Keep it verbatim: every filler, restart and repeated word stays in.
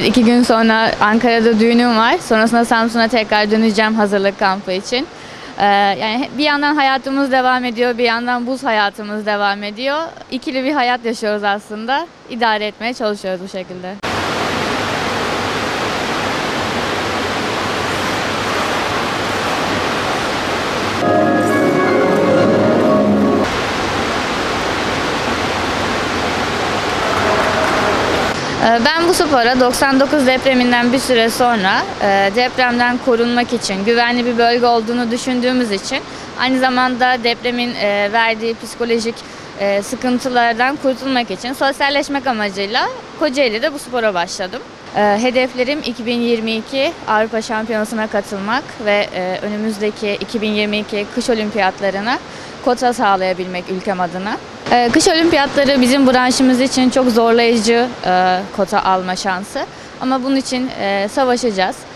İki gün sonra Ankara'da düğünüm var. Sonrasında Samsun'a tekrar döneceğim hazırlık kampı için. Ee, yani bir yandan hayatımız devam ediyor, bir yandan buz hayatımız devam ediyor. İkili bir hayat yaşıyoruz aslında. İdare etmeye çalışıyoruz bu şekilde. Ben bu spora doksan dokuz depreminden bir süre sonra depremden korunmak için, güvenli bir bölge olduğunu düşündüğümüz için, aynı zamanda depremin verdiği psikolojik sıkıntılardan kurtulmak için sosyalleşmek amacıyla Kocaeli'de bu spora başladım. Hedeflerim iki bin yirmi iki Avrupa Şampiyonası'na katılmak ve önümüzdeki iki bin yirmi iki kış olimpiyatlarına kota sağlayabilmek ülkem adına. Kış olimpiyatları bizim branşımız için çok zorlayıcı kota alma şansı ama bunun için savaşacağız.